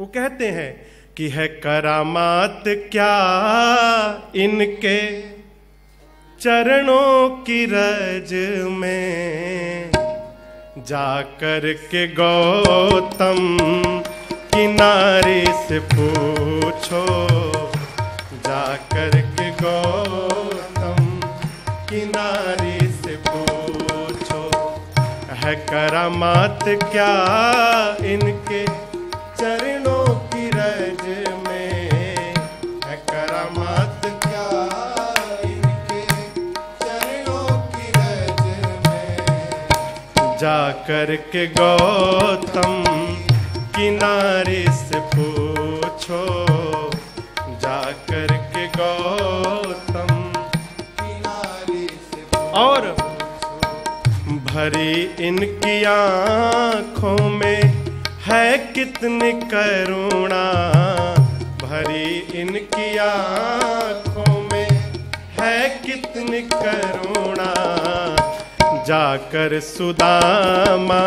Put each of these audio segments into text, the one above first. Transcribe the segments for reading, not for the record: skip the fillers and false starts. वो कहते हैं कि है करामात क्या इनके चरणों की रज में, जाकर के गौतम किनारे से पूछो, जाकर के गौतम किनारे से पूछो, है करामात क्या इनके चरणों की रज में, है करामात क्या इनके चरणों की रज में, जाकर के गौतम किनारे से पूछो, जाकर के गौतम किनारे से पूछो। और भरी इनकी आँखों में है कितनी करुणा, भरी इनकी आँखों में है कितनी करुणा, जाकर सुदामा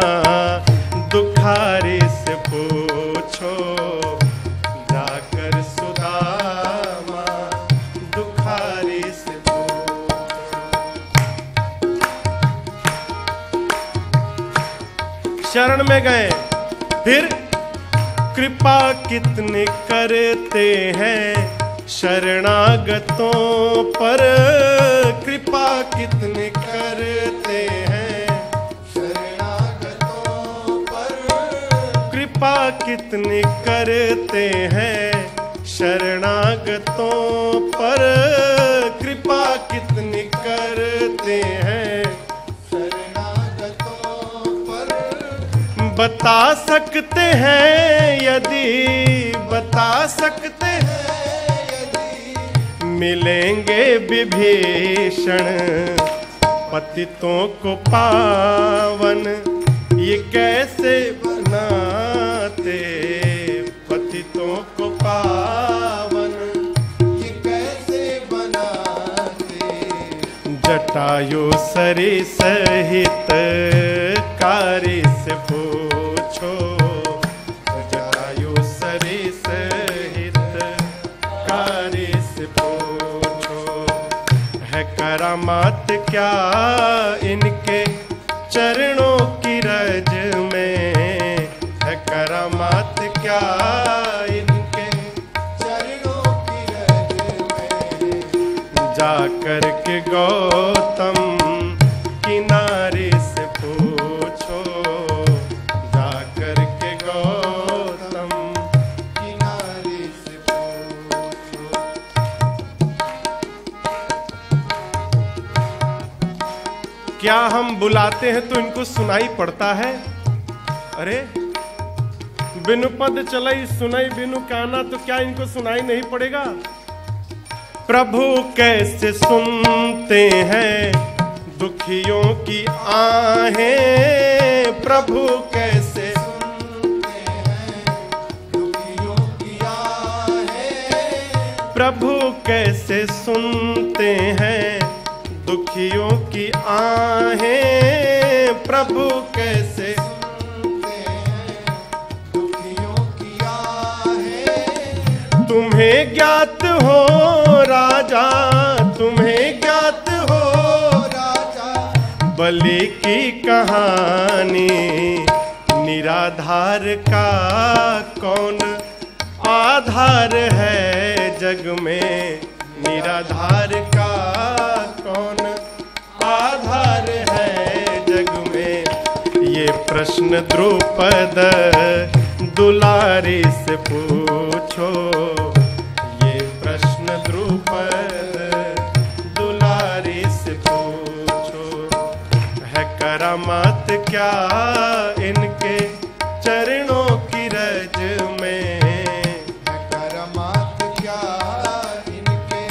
दुखारी से पूछो, जाकर सुदामा दुखारी से पूछो। शरण में गए फिर कृपा कितने करते हैं शरणागतों पर, कृपा कितने करते हैं शरणागतों पर, कृपा कितने करते हैं शरणागतों पर, कृपा कितने करते हैं बता सकते हैं यदि, बता सकते हैं यदि, मिलेंगे विभीषण पतितों को पावन, ये कैसे बनाते पतितों को पावन, ये कैसे बनाते, जटायु सरी सहित कार्य से पूछो, जटायु सरी सहित कार्य से पूछो, है करामात क्या इनके चरणों की रज में, है करामात क्या इनके चरणों की रज में, जाकर के गौतम किनारे से पूछो, जाकर के गौतम किनारे से पूछो। क्या हम बुलाते हैं तो इनको सुनाई पड़ता है? अरे बिनु पद चलाई सुनाई बिनु काना, तो क्या इनको सुनाई नहीं पड़ेगा? प्रभु कैसे सुनते हैं दुखियों की आहें, प्रभु कैसे सुनते हैं दुखियों की आहें, प्रभु कैसे सुनते हैं दुखियों की आहें, प्रभु कैसे सुनते हैं दुखियों की आहें। तुम्हें ज्ञात हो राजा, तुम्हें ज्ञात हो बलि की कहानी, निराधार का कौन आधार है जग में, निराधार का कौन आधार है जग में, ये प्रश्न द्रुपद दुलारी से पूछो, ये प्रश्न द्रुपद दुलारी से पूछो, करामात क्या इनके चरणों की रज में, करामात क्या इनके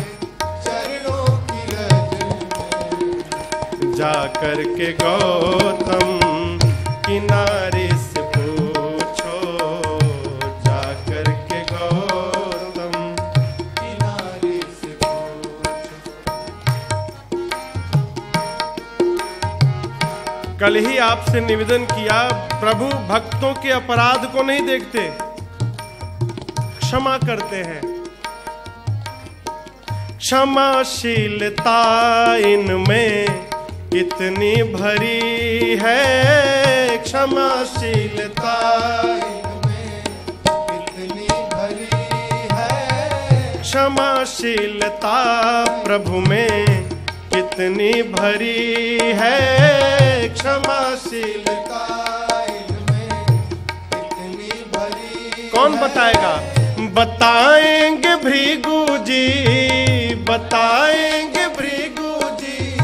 चरणों की रज में, जाकर के गौतम किनारे से पूछो, जाकर के गौतम किनारे से पूछो। कल ही आपसे निवेदन किया, प्रभु भक्तों के अपराध को नहीं देखते, क्षमा करते हैं। क्षमाशीलता इनमें इतनी भरी है, क्षमाशीलता इनमें इतनी भरी है, क्षमाशीलता प्रभु में इतनी भरी है, क्षमाशीलता इनमें इतनी भरी। कौन बताएगा? बताएंगे भृगु जी, बताएंगे भृगु जी,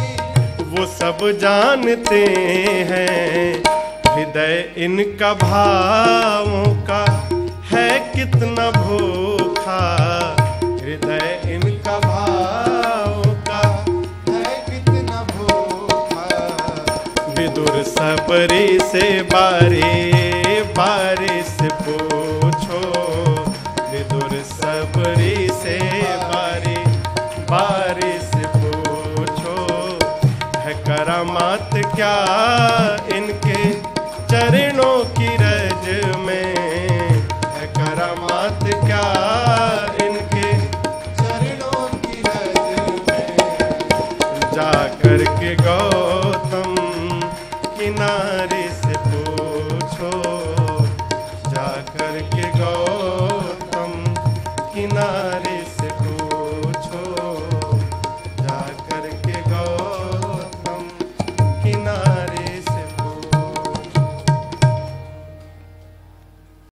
वो सब जानते हैं हृदय इनका भावों का है कितना भूखा, हृदय इनका भावों का है कितना भूखा। विदुर सबरी से बारे बारे से पूछो, विदुर सबरी से बारे बारे से पूछो, है करामात क्या इनके चरणों की रज में, है करामात क्या इनके चरणों की रज में। जा करके गौतम किनारे